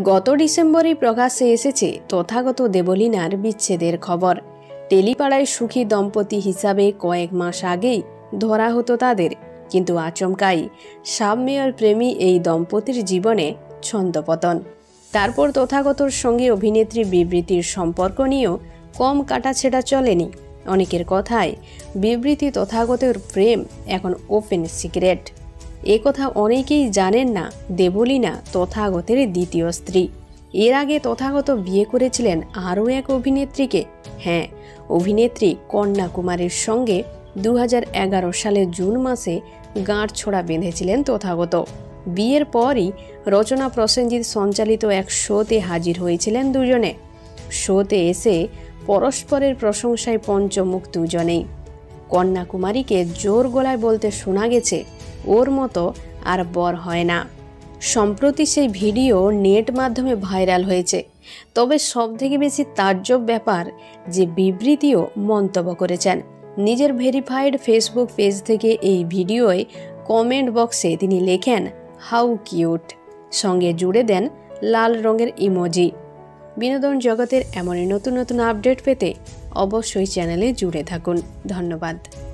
गत डिसेम्बरे प्रकाशे एसेছে तथागत देबलिनार विच्छेदेर खबर। टेलिपाड़ाय सुखी दम्पति हिसाबे कयेक मास आगेई धरा हतो तादेर, किन्तु आचमकाई साबमेयर प्रेमी एई दम्पतिर जीवने छन्दपतन। तारपर तथागतर संगे अभिनेत्री बिबृतिर सम्पर्क नियेओ कम काटाछेड़ा चलेनि। अनेकेर कथाय बिबृति तथागतेर प्रेम एखन ओपेन सिक्रेट। एक कथा अनेकेई जानेन ना, देबलिना तथागतेर द्वितीय स्त्री। एर आगे तथागत बिये करेछिलेन आरो एक अभिनेत्रीके। हाँ, अभिनेत्री कन्याकुमारीर संगे 2011 साले जून मासे गाँट छोड़ा बेंधेछिलेन तथागत। बियेर परी रचना प्रसेनजित संचालित एक शोते हाजिर हयेछिलेन दुजने। शोते एसे परस्परेर प्रशंसाय पंचमुख दुजनेई। कन्याकुमारीके जोर गलाय बोलते शोना गेछे, ओर मतो आर बर हय ना। सम्प्रति सेई भिडियो नेट माध्यमे भाइराल हयेछे। तबे सबथेके बेशी ताज्जुब ब्यापार जे बिबृतिओ मंतब्य करेछेन। निजेर भेरिफाइड फेसबुक पेज थेके एई भिडियोय कमेंट बक्से तिनि लेखेन हाउ किउट, संगे जुड़े देन लाल रंगेर इमोजी। बिनोदन जगतेर एमन नतून नतून आपडेट पेते अवश्यई चैनेले जुड़े थाकुन। धन्यवाद।